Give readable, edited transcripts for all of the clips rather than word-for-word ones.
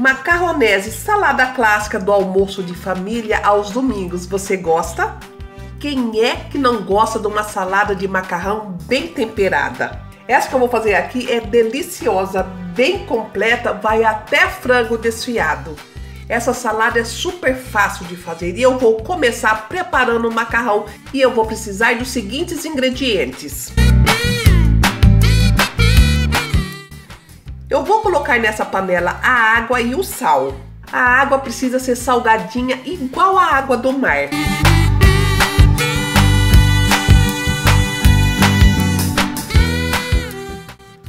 macarronese, salada clássica do almoço de família aos domingos. Você gosta? Quem é que não gosta de uma salada de macarrão bem temperada? Essa que eu vou fazer aqui é deliciosa, bem completa, vai até frango desfiado. Essa salada é super fácil de fazer e eu vou começar preparando o macarrão. E eu vou precisar dos seguintes ingredientes. Eu vou colocar nessa panela a água e o sal. A água precisa ser salgadinha igual a água do mar.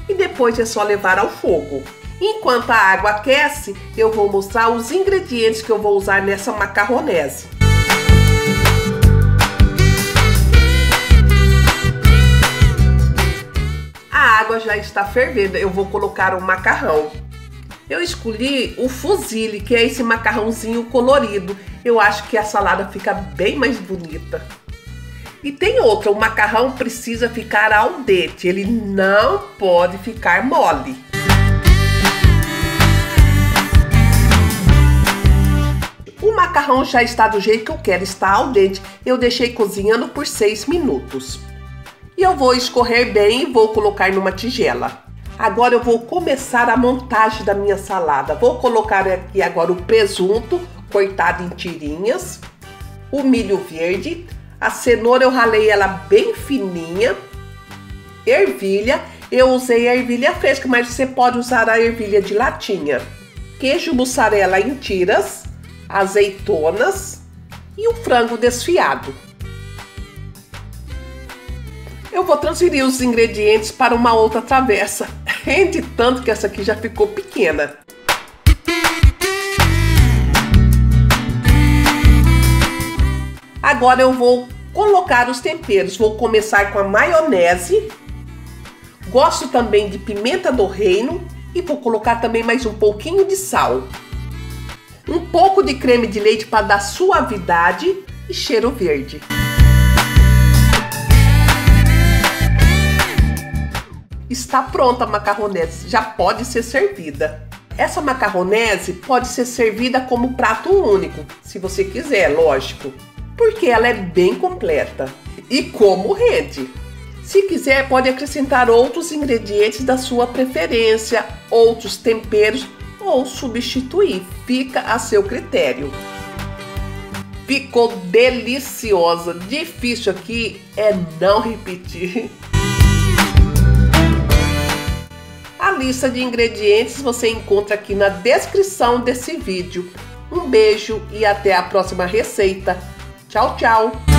E depois é só levar ao fogo. Enquanto a água aquece, eu vou mostrar os ingredientes que eu vou usar nessa macarronese. A água já está fervendo, eu vou colocar o macarrão. Eu escolhi o fusilli, que é esse macarrãozinho colorido. Eu acho que a salada fica bem mais bonita. E tem outra, o macarrão precisa ficar al dente, ele não pode ficar mole. O macarrão já está do jeito que eu quero, está al dente. Eu deixei cozinhando por 6 minutos. E eu vou escorrer bem e vou colocar numa tigela. Agora eu vou começar a montagem da minha salada. Vou colocar aqui agora o presunto, cortado em tirinhas. O milho verde. A cenoura eu ralei ela bem fininha. Ervilha. Eu usei a ervilha fresca, mas você pode usar a ervilha de latinha. Queijo mussarela em tiras. Azeitonas e o frango desfiado. Eu vou transferir os ingredientes para uma outra travessa. Rende tanto que essa aqui já ficou pequena. Agora eu vou colocar os temperos. Vou começar com a maionese. Gosto também de pimenta do reino e vou colocar também mais um pouquinho de sal. Um pouco de creme de leite para dar suavidade e cheiro verde. Está pronta a macarronese, já pode ser servida. Essa macarronese pode ser servida como prato único, se você quiser, lógico, porque ela é bem completa e como rende. Se quiser, pode acrescentar outros ingredientes da sua preferência, outros temperos, ou substituir, fica a seu critério. Ficou deliciosa, difícil aqui é não repetir. A lista de ingredientes você encontra aqui na descrição desse vídeo. Um beijo e até a próxima receita. Tchau, tchau!